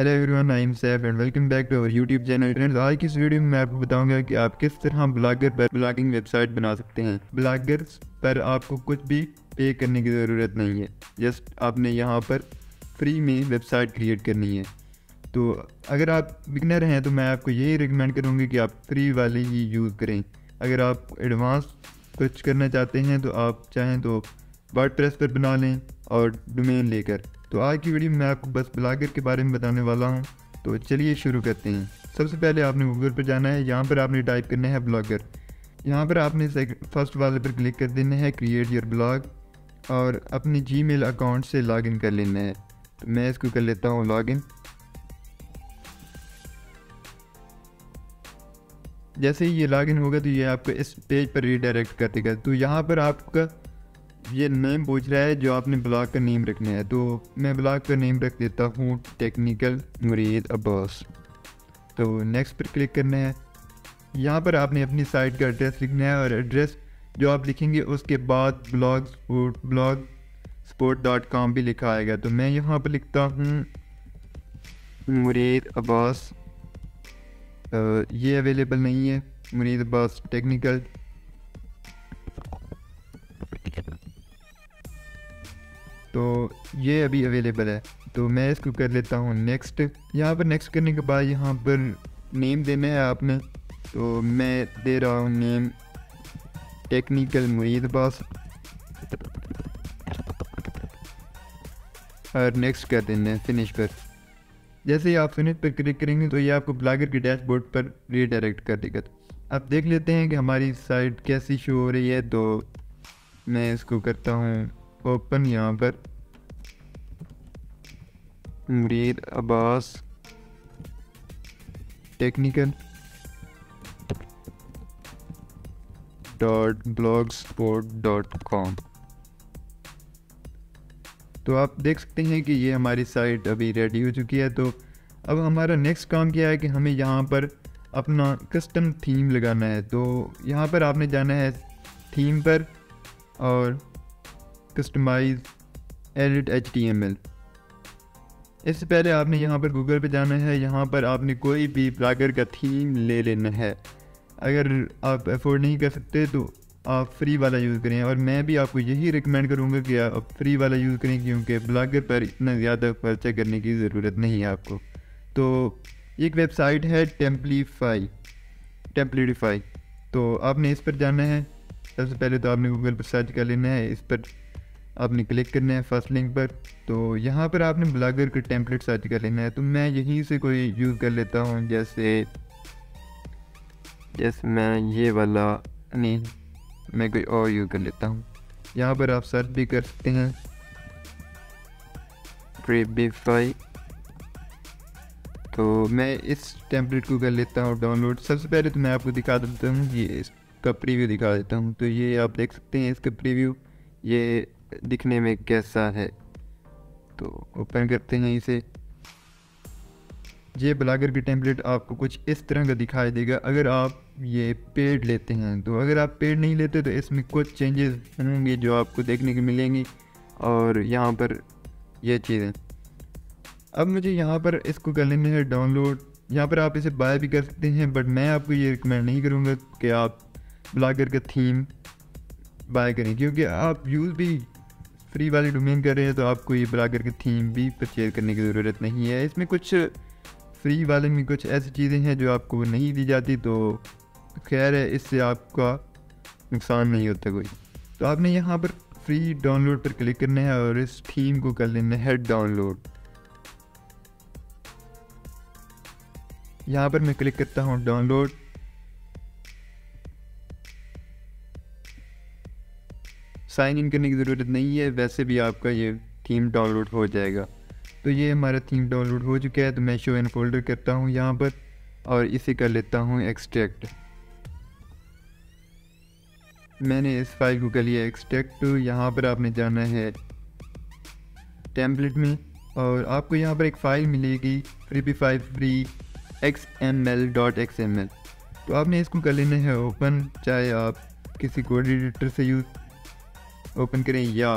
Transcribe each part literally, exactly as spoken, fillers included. Hello everyone, I am Saif and welcome back to our YouTube channel. Friends, आज की इस video में मैं आपको बताऊंगा कि आप किस तरह ब्लॉगर पर ब्लॉगिंग वेबसाइट बना सकते हैं। ब्लॉगर पर आपको कुछ भी पे करने की ज़रूरत नहीं है, जस्ट आपने यहाँ पर फ्री में वेबसाइट क्रिएट करनी है। तो अगर आप बिगिनर हैं तो मैं आपको यही रिकमेंड करूँगी कि आप फ्री वाले ही यूज़ करें। अगर आप एडवांस कुछ करना चाहते हैं तो आप चाहें तो वर्डप्रेस पर बना लें और डोमेन लेकर। तो आज की वीडियो में मैं आपको बस ब्लॉगर के बारे में बताने वाला हूं, तो चलिए शुरू करते हैं। सबसे पहले आपने गूगल पर जाना है, यहां पर आपने टाइप करना है ब्लॉगर। यहां पर आपने फर्स्ट वाले पर क्लिक कर देना है, क्रिएट योर ब्लॉग, और अपने जीमेल अकाउंट से लॉगिन कर लेना है। तो मैं इसको कर लेता हूं लॉगिन। जैसे ही ये लॉगिन होगा तो ये आपको इस पेज पर रीडायरेक्ट कर देगा। तो यहाँ पर आपका ये नेम पूछ रहा है जो आपने ब्लॉग का नेम रखना है, तो मैं ब्लॉग का नेम रख देता हूँ टेक्निकल मुरीद अब्बास। तो नेक्स्ट पर क्लिक करना है। यहाँ पर आपने अपनी साइट का एड्रेस लिखना है, और एड्रेस जो आप लिखेंगे उसके बाद blogspot blogspot dot com भी लिखा आएगा। तो मैं यहाँ पर लिखता हूँ मुरीद अब्बास, ये अवेलेबल नहीं है, मुरीद अब्बास टेक्निकल। तो ये अभी अवेलेबल है, तो मैं इसको कर लेता हूँ नेक्स्ट। यहाँ पर नेक्स्ट करने के बाद यहाँ पर नेम देना है आपने, तो मैं दे रहा हूँ नेम टेक्निकल मुरीद अब्बास, और नेक्स्ट कर देना है फिनिश पर। जैसे ही आप फिनिश पर क्लिक करेंगे तो ये आपको ब्लॉगर के डैशबोर्ड पर रीडायरेक्ट कर देगा। अब देख लेते हैं कि हमारी साइट कैसी शो हो रही है। तो मैं इसको करता हूँ ओपन, यहाँ पर Murid Abbas technical dot blogspot dot com. तो आप देख सकते हैं कि ये हमारी साइट अभी रेडी हो चुकी है। तो अब हमारा नेक्स्ट काम क्या है कि हमें यहाँ पर अपना कस्टम थीम लगाना है। तो यहाँ पर आपने जाना है थीम पर और customise edit H T M L. इससे पहले आपने यहाँ पर गूगल पे जाना है, यहाँ पर आपने कोई भी ब्लॉगर का थीम ले लेना है। अगर आप अफोर्ड नहीं कर सकते तो आप फ्री वाला यूज़ करें, और मैं भी आपको यही रिकमेंड करूँगा कि आप फ्री वाला यूज़ करें, क्योंकि ब्लॉगर पर इतना ज़्यादा खर्चा करने की ज़रूरत नहीं है आपको। तो एक वेबसाइट है टेम्पलीफाई टेम्पलीफाई तो आपने इस पर जाना है। सबसे पहले तो आपने गूगल पर सर्च कर लेना है, इस पर आपने क्लिक करना है फर्स्ट लिंक पर। तो यहाँ पर आपने ब्लॉगर के टेम्पलेट सर्च कर लेना है, तो मैं यहीं से कोई यूज़ कर लेता हूँ। जैसे जैसे मैं ये वाला नहीं, मैं कोई और यूज़ कर लेता हूँ। यहाँ पर आप सर्च भी कर सकते हैं ट्रेबिफाई, तो मैं इस टेम्पलेट को कर लेता हूँ डाउनलोड। सबसे पहले तो मैं आपको दिखा देता हूँ, ये इसका प्रीव्यू दिखा देता हूँ। तो ये आप देख सकते हैं इसका प्रीव्यू, ये दिखने में कैसा है। तो ओपन करते हैं इसे। ये ब्लॉगर की टेम्पलेट आपको कुछ इस तरह का दिखाई देगा अगर आप ये पेड लेते हैं। तो अगर आप पेड नहीं लेते तो इसमें कुछ चेंजेस होंगे जो आपको देखने को मिलेंगी, और यहाँ पर ये चीज़ें। अब मुझे यहाँ पर इसको कर लेना है डाउनलोड। यहाँ पर आप इसे बाय भी कर सकते हैं, बट मैं आपको ये रिकमेंड नहीं करूँगा कि आप ब्लॉगर का थीम बाय करें, क्योंकि आप यूज़ भी फ्री वाली डोमेन कर रहे हैं। तो आपको ये ब्लॉगर की थीम भी परचेज करने की ज़रूरत नहीं है। इसमें कुछ फ्री वाले में कुछ ऐसी चीज़ें हैं जो आपको नहीं दी जाती, तो खैर है, इससे आपका नुकसान नहीं होता कोई। तो आपने यहाँ पर फ्री डाउनलोड पर क्लिक करना है और इस थीम को कर लेना है डाउनलोड। यहाँ पर मैं क्लिक करता हूँ डाउनलोड। साइन इन करने की ज़रूरत नहीं है, वैसे भी आपका ये थीम डाउनलोड हो जाएगा। तो ये हमारा थीम डाउनलोड हो चुका है। तो मैं शो इन फोल्डर करता हूँ यहाँ पर, और इसे कर लेता हूँ एक्सट्रैक्ट। मैंने इस फाइल को कर लिया एक्सट्रैक्ट। यहाँ पर आपने जाना है टेम्पलेट में, और आपको यहाँ पर एक फ़ाइल मिलेगी three P five free X M L dot X M L. तो आपने इसको कर लेना है ओपन, चाहे आप किसी कोड एडिटर से यूज़ ओपन करें या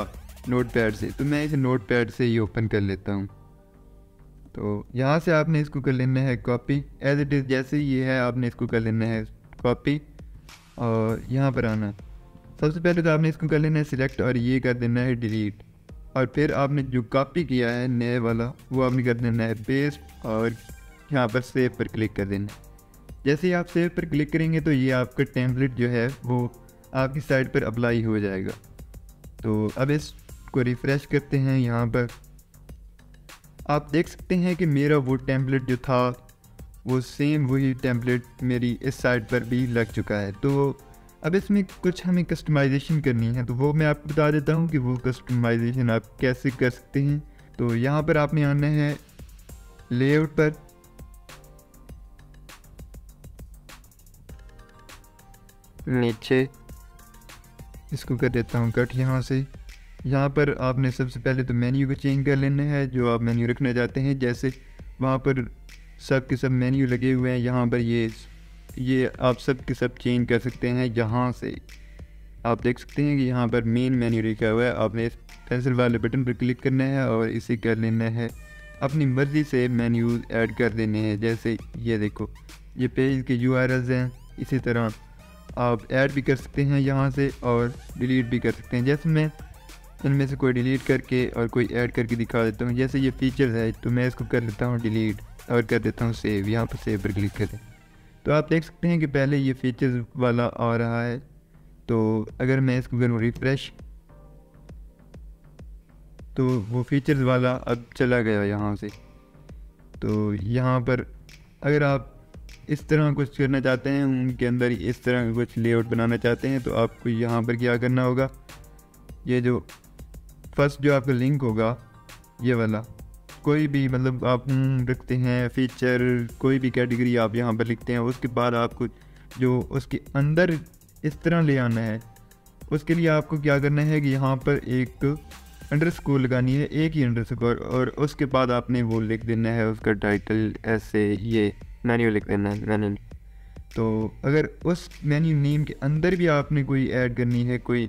नोटपैड से। तो मैं इसे नोटपैड से ही ओपन कर लेता हूँ। तो यहाँ से आपने इसको कर लेना है कॉपी एज इट इज़, जैसे ये है आपने इसको कर लेना है कॉपी। और यहाँ पर आना, सबसे पहले तो आपने इसको कर लेना है सिलेक्ट और ये कर देना है डिलीट। और फिर आपने जो कॉपी किया है नए वाला वो आपने कर देना है पेस्ट और यहाँ पर सेव पर क्लिक कर देना है। जैसे ही आप सेव पर क्लिक करेंगे तो ये आपका टेम्पलेट जो है वो आपकी साइट पर अप्लाई हो जाएगा। तो अब इसको रिफ़्रेश करते हैं। यहाँ पर आप देख सकते हैं कि मेरा वो टेम्पलेट जो था वो सेम वही टेम्पलेट मेरी इस साइट पर भी लग चुका है। तो अब इसमें कुछ हमें कस्टमाइजेशन करनी है, तो वो मैं आपको बता देता हूँ कि वो कस्टमाइजेशन आप कैसे कर सकते हैं। तो यहाँ पर आपने आना है लेआउट पर, नीचे इसको कर देता हूँ कट। यहाँ से यहाँ पर आपने सबसे पहले तो मेन्यू को चेंज कर लेना है जो आप मेन्यू रखना चाहते हैं। जैसे वहाँ पर सब के सब मेन्यू लगे हुए हैं, यहाँ पर ये ये आप सब के सब चेंज कर सकते हैं। यहाँ से आप देख सकते हैं कि यहाँ पर मेन मेन्यू लिखा हुआ है, आपने इस पेंसिल वाले बटन पर क्लिक करना है और इसे कर लेना है, अपनी मर्ज़ी से मेन्यूज़ ऐड कर देने हैं। जैसे ये देखो ये पेज के यू आर एल्स हैं, इसी तरह आप ऐड भी कर सकते हैं यहाँ से और डिलीट भी कर सकते हैं। जैसे मैं इनमें से कोई डिलीट करके और कोई ऐड करके दिखा देता हूँ। जैसे ये फीचर्स है तो मैं इसको कर लेता हूँ डिलीट और कर देता हूँ सेव। यहाँ पर सेव पर क्लिक करें तो आप देख सकते हैं कि पहले ये फीचर्स वाला आ रहा है। तो अगर मैं इसको करूँ रिफ़्रेश तो वो फीचर्स वाला अब चला गया यहाँ से। तो यहाँ पर अगर आप इस तरह कुछ करना चाहते हैं, उनके अंदर इस तरह कुछ लेआउट बनाना चाहते हैं, तो आपको यहाँ पर क्या करना होगा, ये जो फर्स्ट जो आपका लिंक होगा ये वाला, कोई भी मतलब आप रखते हैं फीचर, कोई भी कैटेगरी आप यहाँ पर लिखते हैं, उसके बाद आपको जो उसके अंदर इस तरह ले आना है। उसके लिए आपको क्या करना है कि यहाँ पर एक अंडरस्कोर लगानी है, एक ही अंडरस्कोर, और उसके बाद आपने वो लिख देना है उसका टाइटल, ऐसे ये मेन्यू लिख देना है मेन्यू। तो अगर उस मेन्यू नेम के अंदर भी आपने कोई ऐड करनी है, कोई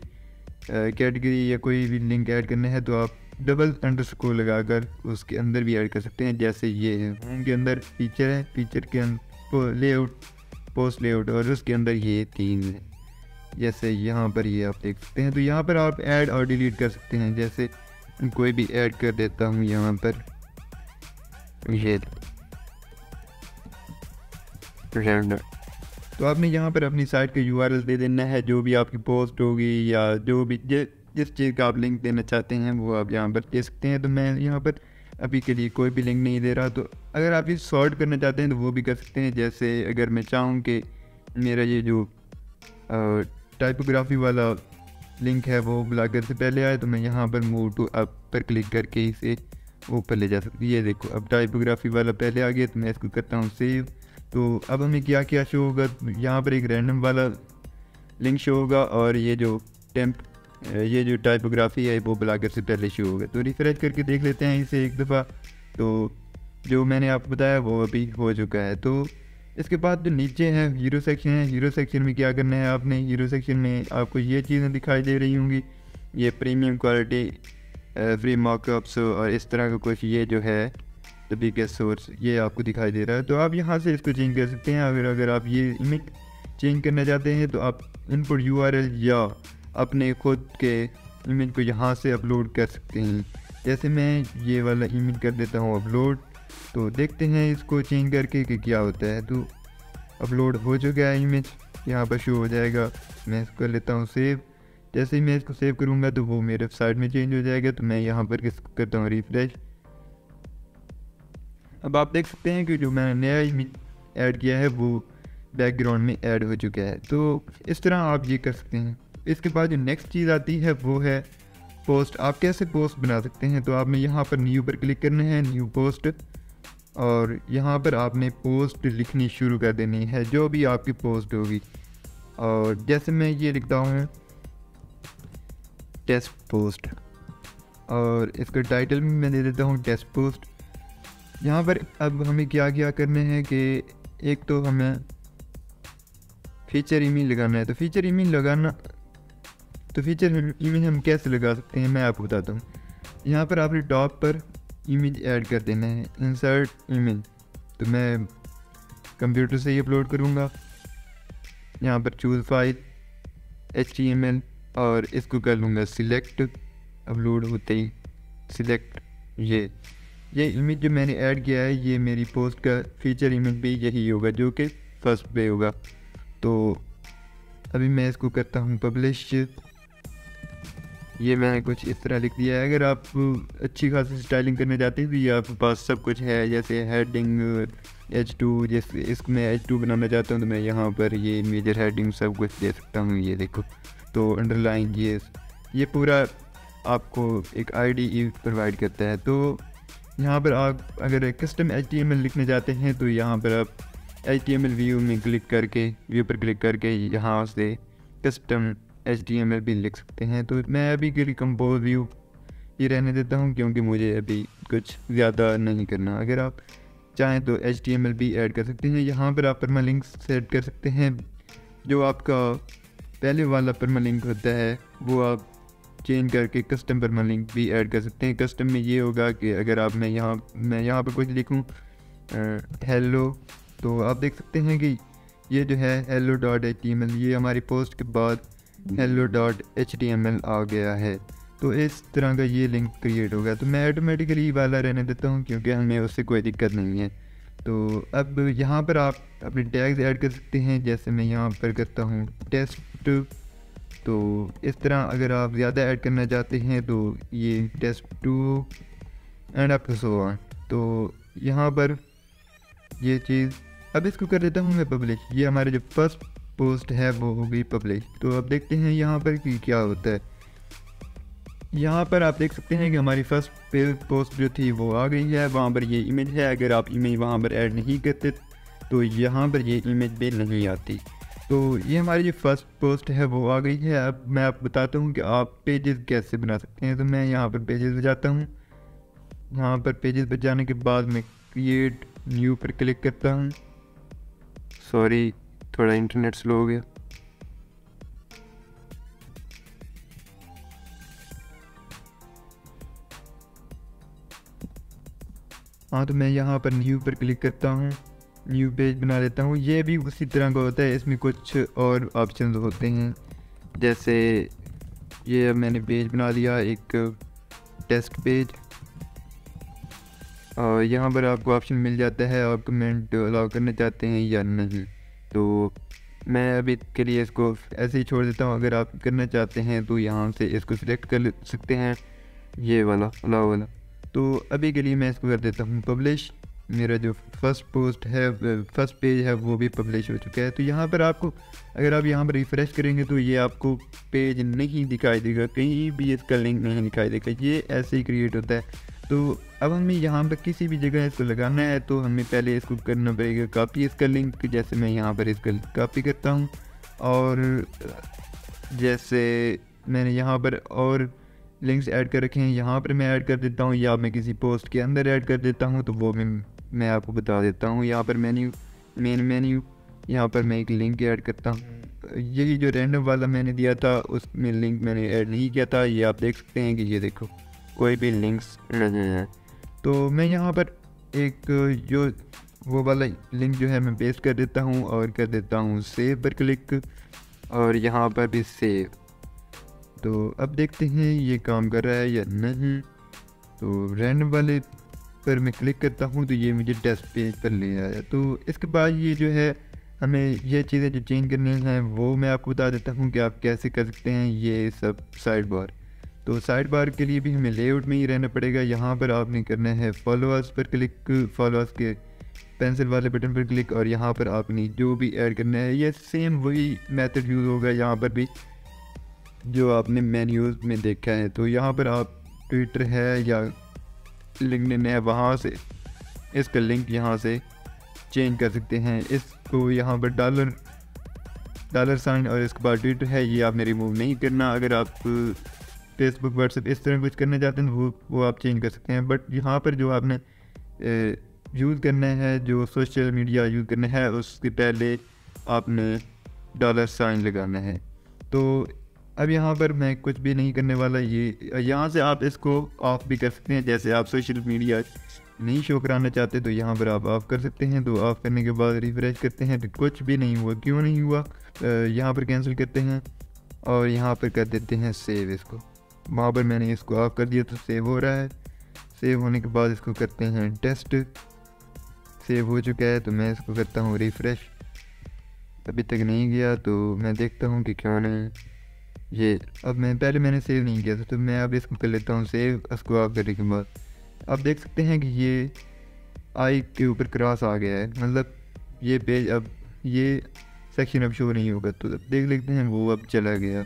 कैटेगरी या कोई भी लिंक ऐड करना है, तो आप डबल अंडरस्कोर लगाकर उसके अंदर भी ऐड कर सकते हैं। जैसे ये है, उनके अंदर फीचर है, फीचर के अंदर लेआउट, पोस्ट लेआउट, और उसके अंदर ये तीन है। जैसे यहाँ पर ये आप देख सकते हैं। तो यहाँ पर आप ऐड और डिलीट कर सकते हैं। जैसे कोई भी ऐड कर देता हूँ यहाँ पर, ये तो आपने यहाँ पर अपनी साइट का यू आर एल दे देना है, जो भी आपकी पोस्ट होगी या जो भी जिस चीज़ का आप लिंक देना चाहते हैं वो आप यहाँ पर दे सकते हैं। तो मैं यहाँ पर अभी के लिए कोई भी लिंक नहीं दे रहा। तो अगर आप ये सॉर्ट करना चाहते हैं तो वो भी कर सकते हैं। जैसे अगर मैं चाहूँ कि मेरा ये जो टाइपोग्राफी वाला लिंक है वो ब्लॉगर से पहले आए, तो मैं यहाँ पर मूव टू अप पर क्लिक करके इसे ऊपर ले जा सकती। ये देखो अब टाइपोग्राफी वाला पहले आ गया, तो मैं इसको करता हूँ सेव। तो अब हमें क्या क्या शो होगा, यहाँ पर एक रैंडम वाला लिंक शो होगा और ये जो टेम्प ये जो टाइपोग्राफी है वो ब्लॉगर से पहले शो होगा। तो रिफ़्रेश करके देख लेते हैं इसे एक दफ़ा। तो जो मैंने आपको बताया वो अभी हो चुका है। तो इसके बाद जो नीचे है हीरो सेक्शन है, हीरो सेक्शन में क्या करना है आपने, हीरो सेक्शन में आपको ये चीज़ें दिखाई दे रही होंगी, ये प्रीमियम क्वालिटी, फ्री मॉकअप्स और इस तरह का कुछ, ये जो है द बिगेस्ट सोर्स, ये आपको दिखाई दे रहा है। तो आप यहाँ से इसको चेंज कर सकते हैं। अगर अगर आप ये इमेज चेंज करना चाहते हैं तो आप इनपुट यूआरएल या अपने खुद के इमेज को यहाँ से अपलोड कर सकते हैं। जैसे मैं ये वाला इमेज कर देता हूँ अपलोड। तो देखते हैं इसको चेंज करके कि क्या होता है। तो अपलोड हो चुका है इमेज, यहाँ पर शो हो जाएगा। मैं इसको कर लेता हूँ सेव। जैसे ही मैं इसको सेव करूँगा तो वो मेरे साइट में चेंज हो जाएगा। तो मैं यहाँ पर करता हूँ रिफ्रेश। अब आप देख सकते हैं कि जो मैंने नया इमेज ऐड किया है वो बैकग्राउंड में ऐड हो चुका है। तो इस तरह आप ये कर सकते हैं। इसके बाद जो नेक्स्ट चीज़ आती है वो है पोस्ट। आप कैसे पोस्ट बना सकते हैं, तो आपने यहाँ पर न्यू पर क्लिक करना है, न्यू पोस्ट, और यहाँ पर आपने पोस्ट लिखनी शुरू कर देनी है, जो भी आपकी पोस्ट होगी। और जैसे मैं ये लिखता हूँ टेस्ट पोस्ट, और इसका टाइटल भी मैं दे देता हूँ टेस्ट पोस्ट। यहाँ पर अब हमें क्या क्या करना है कि एक तो हमें फीचर इमेज लगाना है। तो फीचर इमेज लगाना तो फीचर इमेज हम कैसे लगा सकते हैं मैं आपको बताता हूँ। यहाँ पर आपने टॉप पर इमेज ऐड कर देना है, इंसर्ट इमेज। तो मैं कंप्यूटर से ही अपलोड करूँगा। यहाँ पर choose file H T M L और इसको कर लूँगा सिलेक्ट। अपलोड होते ही सिलेक्ट। ये ये इमेज जो मैंने ऐड किया है ये मेरी पोस्ट का फीचर इमेज भी यही होगा जो कि फर्स्ट पे होगा। तो अभी मैं इसको करता हूँ पब्लिश। ये मैंने कुछ इस तरह लिख दिया है। अगर आप अच्छी खासी स्टाइलिंग करना चाहते हैं तो ये आपके पास सब कुछ है, जैसे हेडिंग एच टू, जैसे इसको मैं एच टू बनाना चाहता हूँ तो मैं यहाँ पर ये मेजर हेडिंग सब कुछ दे सकता हूँ। ये देखो, तो अंडरलाइन ये ये पूरा आपको एक आई डी ई प्रोवाइड करता है। तो यहाँ पर आप अगर custom H T M L लिखना चाहते हैं तो यहाँ पर आप H T M L view में क्लिक करके व्यू पर क्लिक करके यहाँ से custom H T M L भी लिख सकते हैं। तो मैं अभी के लिए कंपोज व्यू ये रहने देता हूँ क्योंकि मुझे अभी कुछ ज़्यादा नहीं करना। अगर आप चाहें तो एच टी एम एल भी ऐड कर सकते हैं। यहाँ पर आप परमालिंक सेट कर सकते हैं। जो आपका पहले वाला परमालिंक होता है वो आप चेंज करके कस्टम परमालिंक भी ऐड कर सकते हैं। कस्टम में ये होगा कि अगर आप मैं यहाँ मैं यहाँ पर कुछ लिखूँ हेलो, तो आप देख सकते हैं कि ये जो है hello dot H T M L ये हमारी पोस्ट के बाद hello dot H T M L आ गया है। तो इस तरह का ये लिंक क्रिएट होगा। तो मैं ऑटोमेटिकली वाला रहने देता हूँ क्योंकि हमें उससे कोई दिक्कत नहीं है। तो अब यहाँ पर आप अपने टैग्स ऐड कर सकते हैं। जैसे मैं यहाँ पर करता हूँ टेस्ट। तो इस तरह अगर आप ज़्यादा ऐड करना चाहते हैं तो ये test two and up so on. तो यहाँ पर ये चीज़ अब इसको कर देता हूँ मैं पब्लिश। ये हमारे जो फर्स्ट पोस्ट है वो हो गई पब्लिश। तो अब देखते हैं यहाँ पर कि क्या होता है। यहाँ पर आप देख सकते हैं कि हमारी फर्स्ट पोस्ट जो थी वो आ गई है। वहाँ पर ये इमेज है। अगर आप इमेज वहाँ पर ऐड नहीं करते तो यहाँ पर ये इमेज भी नहीं आती। तो ये हमारी जो फर्स्ट पोस्ट है वो आ गई है। अब मैं आपको बताता हूँ कि आप पेजेस कैसे बना सकते हैं। तो मैं यहाँ पर पेजेस पर जाता हूँ। यहाँ पर पेजेस पर जाने के बाद मैं क्रिएट न्यू पर क्लिक करता हूँ। सॉरी, थोड़ा इंटरनेट स्लो हो गया। हाँ, तो मैं यहाँ पर न्यू पर क्लिक करता हूँ, न्यू पेज बना लेता हूँ। ये भी उसी तरह का होता है। इसमें कुछ और ऑप्शंस होते हैं। जैसे ये मैंने पेज बना लिया, एक टेस्ट पेज, और यहाँ पर आपको ऑप्शन मिल जाता है आप कमेंट अलाउ करना चाहते हैं या नहीं। तो मैं अभी के लिए इसको ऐसे ही छोड़ देता हूँ। अगर आप करना चाहते हैं तो यहाँ से इसको सिलेक्ट कर सकते हैं, ये वाला अलाउ वाला। तो अभी के लिए मैं इसको कर देता हूँ पब्लिश। मेरा जो फर्स्ट पोस्ट है, फर्स्ट पेज है, वो भी पब्लिश हो चुका है। तो यहाँ पर आपको अगर आप यहाँ पर रिफ़्रेश करेंगे तो ये आपको पेज नहीं दिखाई देगा, कहीं भी इसका लिंक नहीं दिखाई देगा। ये ऐसे ही क्रिएट होता है। तो अब हमें यहाँ पर किसी भी जगह इसको लगाना है तो हमें पहले इसको करना पड़ेगा कॉपी इसका लिंक। जैसे मैं यहाँ पर इसका कॉपी करता हूँ और जैसे मैंने यहाँ पर और लिंक्स ऐड कर रखे हैं, यहाँ पर मैं ऐड कर देता हूँ, या मैं किसी पोस्ट के अंदर ऐड कर देता हूँ तो वो मैं मैं आपको बता देता हूँ। यहाँ पर मेन्यू, मेन मेन्यू, यहाँ पर मैं एक लिंक ऐड करता हूँ। यही जो रैंडम वाला मैंने दिया था उसमें लिंक मैंने ऐड नहीं किया था। ये आप देख सकते हैं कि ये देखो कोई भी लिंक्स नहीं है। तो मैं यहाँ पर एक जो वो वाला लिंक जो है मैं पेस्ट कर देता हूँ और कर देता हूँ सेव पर क्लिक, और यहाँ पर भी सेव। तो अब देखते हैं ये काम कर रहा है या नहीं। तो रैंडम वाले पर मैं क्लिक करता हूँ तो ये मुझे टेस्ट पेज पर ले आया। तो इसके बाद ये जो है हमें ये चीज़ें जो चेंज करनी हैं वो मैं आपको बता देता हूँ कि आप कैसे कर सकते हैं ये सब। साइड बार, तो साइड बार के लिए भी हमें लेआउट में ही रहना पड़ेगा। यहाँ पर आपने करना है फॉलोअर्स पर क्लिक, फॉलोअर्स के पेंसिल वाले बटन पर क्लिक, और यहाँ पर आपने जो भी ऐड करना है ये सेम वही मेथड यूज़ होगा यहाँ पर भी जो आपने मेन्यूज़ में देखा है। तो यहाँ पर आप ट्विटर है या लिंक्डइन है, वहाँ से इसका लिंक यहाँ से चेंज कर सकते हैं। इसको यहाँ पर डॉलर डॉलर साइन और इसके बाद ट्विटर है, ये आपने रिमूव नहीं करना। अगर आप फेसबुक, व्हाट्सएप इस तरह कुछ करना चाहते हैं वो वो आप चेंज कर सकते हैं। बट यहाँ पर जो आपने यूज़ करना है, जो सोशल मीडिया यूज़ करना है, उसके पहले आपने डॉलर साइन लगाना है। तो अब यहाँ पर मैं कुछ भी नहीं करने वाला। ये यहाँ से आप इसको ऑफ़ भी कर सकते हैं, जैसे आप सोशल मीडिया नहीं शो कराना चाहते तो यहाँ पर आप ऑफ़ कर सकते हैं। तो ऑफ़ करने के बाद रिफ्रेश करते हैं तो कुछ भी नहीं हुआ। क्यों नहीं हुआ? यहाँ पर कैंसिल करते हैं और यहाँ पर कर देते हैं सेव। इसको वहाँ पर मैंने इसको ऑफ़ कर दिया तो सेव हो रहा है। सेव होने के बाद इसको करते हैं टेस्ट। सेव हो चुका है तो मैं इसको करता हूँ रिफ़्रेश। अभी तक नहीं गया तो मैं देखता हूँ कि क्या नहीं ये। अब मैं पहले मैंने सेव नहीं किया था तो मैं अब इसको कर लेता हूँ सेव। इसको ऑफ करने के बाद आप देख सकते हैं कि ये आई के ऊपर क्रॉस आ गया है, मतलब ये पेज अब ये सेक्शन अब शो नहीं होगा। तो अब देख लेते हैं वो अब चला गया।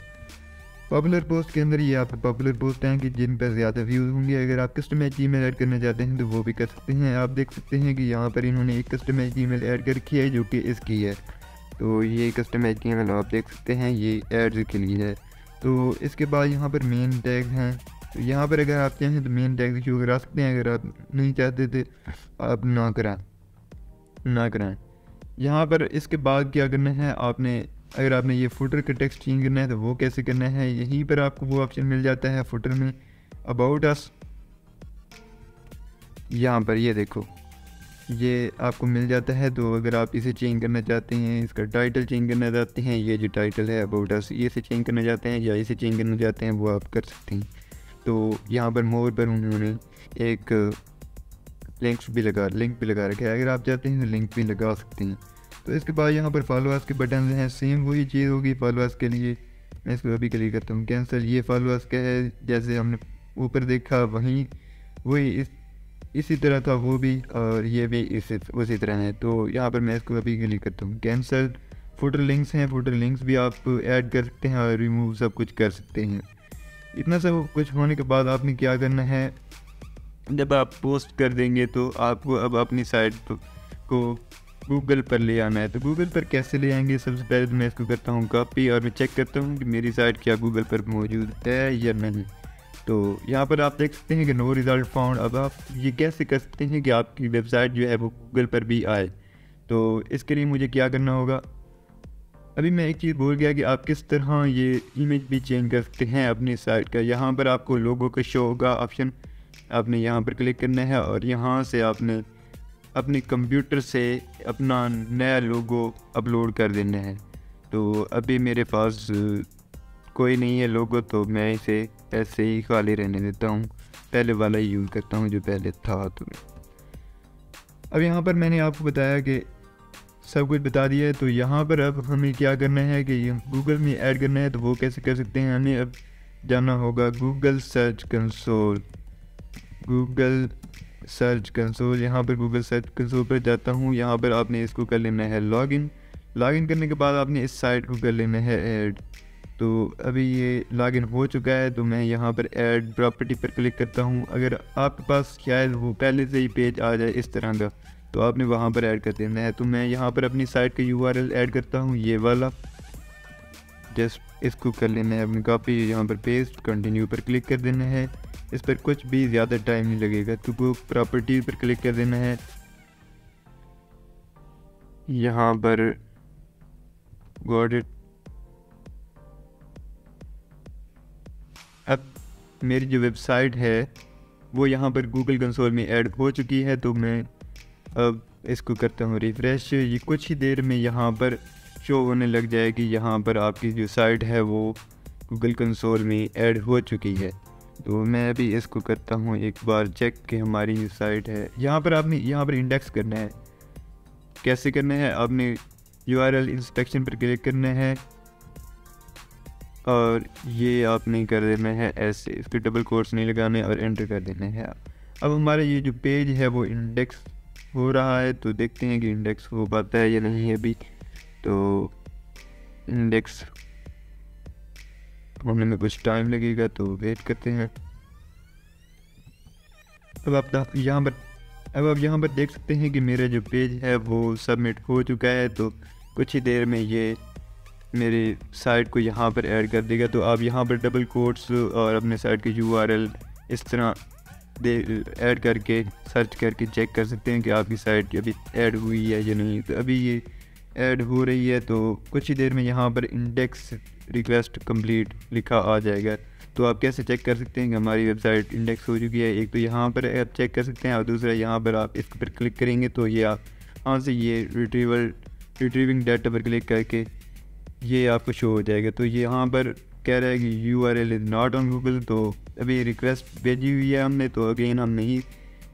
पॉपुलर पोस्ट के अंदर ये आप पॉपुलर पोस्ट हैं कि जिन पर ज़्यादा व्यूज़ होंगे। अगर आप कस्टमाइज्ड ईमेल ऐड करना चाहते हैं तो वो भी कर सकते हैं। आप देख सकते हैं कि यहाँ पर इन्होंने एक कस्टमाइज्ड ईमेल ऐड कर रखी है जो कि इसकी है। तो ये कस्टमाइज्ड ईमेल आप देख सकते हैं ये एड्स के लिए है। तो इसके बाद यहाँ पर मेन टैग हैं। तो यहाँ पर अगर आप चाहें तो मेन टैग शो करा सकते हैं, अगर आप नहीं चाहते थे आप ना कराएं ना कराएं यहाँ पर। इसके बाद क्या करना है आपने, अगर आपने ये फुटर का टेक्स्ट चेंज करना है तो वो कैसे करना है, यहीं पर आपको वो ऑप्शन मिल जाता है फुटर में अबाउट अस। यहाँ पर ये देखो ये आपको मिल जाता है। तो अगर आप इसे चेंज करना चाहते हैं, इसका टाइटल चेंज करना चाहते हैं, ये जो टाइटल है अबाउट अस इसे चेंज करना चाहते हैं या इसे चेंज करना चाहते हैं वो आप कर सकते हैं। तो यहाँ पर मोर पर उन्होंने एक लिंक्स भी लगा लिंक भी लगा रखा है, अगर आप चाहते हैं तो लिंक भी लगा सकते हैं। तो इसके बाद यहाँ पर फॉलोअर्स के बटन हैं, सेम वही चीज़ होगी फॉलोअर्स के लिए। मैं इसको अभी क्लिक करता हूँ कैंसिल। ये फॉलोअर्स का है, जैसे हमने ऊपर देखा वहीं वही इस इसी तरह था वो भी, और ये भी इसी उसी तरह है। तो यहाँ पर मैं इसको अभी क्लिक करता हूँ कैंसिल। फुटर लिंक्स हैं, फुटर लिंक्स भी आप ऐड कर सकते हैं और रिमूव सब कुछ कर सकते हैं। इतना सब कुछ होने के बाद आपने क्या करना है, जब आप पोस्ट कर देंगे तो आपको अब अपनी साइट को गूगल पर ले आना है। तो गूगल पर कैसे ले आएंगे, सबसे पहले तो मैं इसको करता हूँ कॉपी और मैं चेक करता हूँ कि मेरी साइट क्या गूगल पर मौजूद है या नहीं। तो यहाँ पर आप देख सकते हैं कि नो रिज़ल्ट फाउंड। अब आप ये कैसे कर सकते हैं कि आपकी वेबसाइट जो है वो गूगल पर भी आए, तो इसके लिए मुझे क्या करना होगा। अभी मैं एक चीज़ बोल गया कि आप किस तरह ये इमेज भी चेंज कर सकते हैं अपनी साइट का। यहाँ पर आपको लोगों का शो होगा ऑप्शन, आपने यहाँ पर क्लिक करना है और यहाँ से आपने अपने कंप्यूटर से अपना नया लोगो अपलोड कर देना है। तो अभी मेरे पास कोई नहीं है लोगो, तो मैं इसे ऐसे ही खाली रहने देता हूँ, पहले वाला ही यूज़ करता हूँ जो पहले था। तो अब यहाँ पर मैंने आपको बताया कि सब कुछ बता दिया है। तो यहाँ पर अब हमें क्या करना है कि गूगल में ऐड करना है, तो वो कैसे कर सकते हैं। हमें अब जाना होगा Google search console. Google search console, यहाँ पर गूगल सर्च कंसोल पर जाता हूँ। यहाँ पर आपने इसको कर लेना है लॉगिन। लॉगिन करने के बाद आपने इस साइट को कर लेना है ऐड। तो अभी ये लॉगिन हो चुका है तो मैं यहाँ पर ऐड प्रॉपर्टी पर क्लिक करता हूँ। अगर आपके पास शायद वो पहले से ही पेज आ जाए इस तरह का तो आपने वहाँ पर ऐड कर देना है। तो मैं यहाँ पर अपनी साइट का यू आर एल ऐड करता हूँ, ये वाला जस्ट इसको कर लेना है अपनी कॉपी, यहाँ पर पेस्ट, कंटिन्यू पर क्लिक कर देना है। इस पर कुछ भी ज़्यादा टाइम नहीं लगेगा। तो प्रॉपर्टी पर क्लिक कर देना है, यहाँ पर गॉट इट। अब मेरी जो वेबसाइट है वो यहाँ पर गूगल कंसोल में ऐड हो चुकी है। तो मैं अब इसको करता हूँ रिफ़्रेश। ये कुछ ही देर में यहाँ पर शो होने लग जाएगी, यहाँ पर आपकी जो साइट है वो गूगल कंसोल में ऐड हो चुकी है। तो मैं अभी इसको करता हूँ एक बार चेक कि हमारी जो साइट है, यहाँ पर आपने यहाँ पर इंडेक्स करना है। कैसे करना है, आपने यू आर एल इंस्पेक्शन पर क्लिक करना है और ये आपने कर देना है ऐसे, इसके डबल कोट्स नहीं लगाने और एंटर कर देना है। अब हमारा ये जो पेज है वो इंडेक्स हो रहा है। तो देखते हैं कि इंडेक्स हो पाता है या नहीं अभी। तो इंडेक्स होने में कुछ टाइम लगेगा तो वेट करते हैं। अब आप यहाँ पर अब आप यहाँ पर देख सकते हैं कि मेरा जो पेज है वो सबमिट हो चुका है। तो कुछ ही देर में ये मेरी साइट को यहाँ पर ऐड कर देगा। तो आप यहाँ पर डबल कोट्स और अपने साइट के यू आर एल इस तरह दे ऐड करके सर्च करके चेक कर सकते हैं कि आपकी साइट अभी ऐड हुई है या नहीं। तो अभी ये ऐड हो रही है, तो कुछ ही देर में यहाँ पर इंडेक्स रिक्वेस्ट कंप्लीट लिखा आ जाएगा। तो आप कैसे चेक कर सकते हैं कि हमारी वेबसाइट इंडेक्स हो चुकी है, एक तो यहाँ पर आप चेक कर सकते हैं और दूसरा यहाँ पर आप इसके पर क्लिक करेंगे तो ये आप हाँ से ये रिट्रीवल रिट्रीविंग डाटा पर क्लिक करके ये आपको शो हो जाएगा। तो ये यहाँ पर कह रहा है कि U R L is not on Google, तो अभी रिक्वेस्ट भेजी हुई है हमने तो अगेन हम नहीं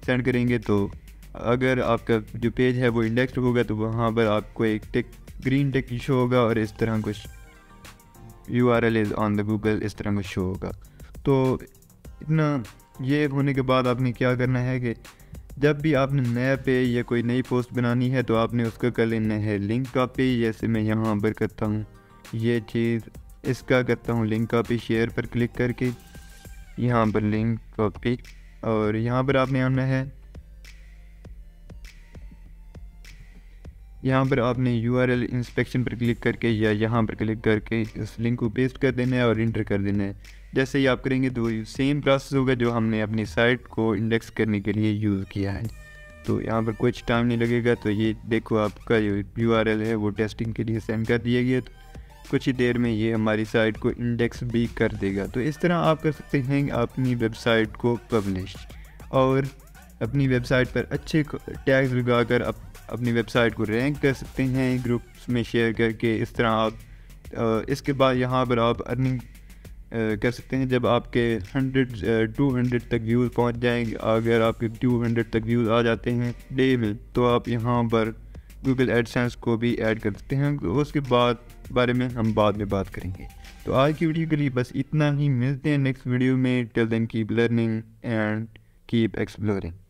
सेंड करेंगे। तो अगर आपका जो पेज है वो इंडेक्स्ड होगा तो वहाँ पर आपको एक टिक ग्रीन टिक शो होगा और इस तरह कुछ U R L is on the Google इस तरह कुछ शो होगा। तो इतना ये होने के बाद आपने क्या करना है कि जब भी आपने नया पेज या कोई नई पोस्ट बनानी है तो आपने उसको कर लेना है लिंक कॉपी, जैसे मैं यहाँ पर करता हूँ ये चीज़ इसका करता हूँ लिंक कॉपी, शेयर पर क्लिक करके यहाँ पर लिंक कॉपी और यहाँ पर आपने आना है, यहाँ पर आपने यू आर एल इंस्पेक्शन पर क्लिक करके या यहाँ पर क्लिक करके इस लिंक को पेस्ट कर देना है और इंटर कर देना है। जैसे ही आप करेंगे तो सेम प्रोसेस होगा जो हमने अपनी साइट को इंडेक्स करने के लिए यूज़ किया है। तो यहाँ पर कुछ टाइम नहीं लगेगा। तो ये देखो आपका जो यू आर एल है वो टेस्टिंग के लिए सेंड कर दिया गया, तो कुछ ही देर में ये हमारी साइट को इंडेक्स भी कर देगा। तो इस तरह आप कर सकते हैं अपनी वेबसाइट को पब्लिश और अपनी वेबसाइट पर अच्छे टैग्स लगाकर आप अपनी वेबसाइट को रैंक कर सकते हैं ग्रुप्स में शेयर करके। इस तरह आप इसके बाद यहाँ पर आप अर्निंग कर सकते हैं। जब आपके हंड्रेड टू हंड्रेड तक व्यूज़ पहुँच जाएंगे, अगर आपके टू हंड्रेड तक व्यूज़ आ जाते हैं डे में, तो आप यहाँ पर गूगल एडसेंस को भी ऐड कर सकते हैं। तो उसके बाद बारे में हम बाद में बात करेंगे। तो आज की वीडियो के लिए बस इतना ही, मिलते हैं नेक्स्ट वीडियो में। Till then keep learning and keep exploring.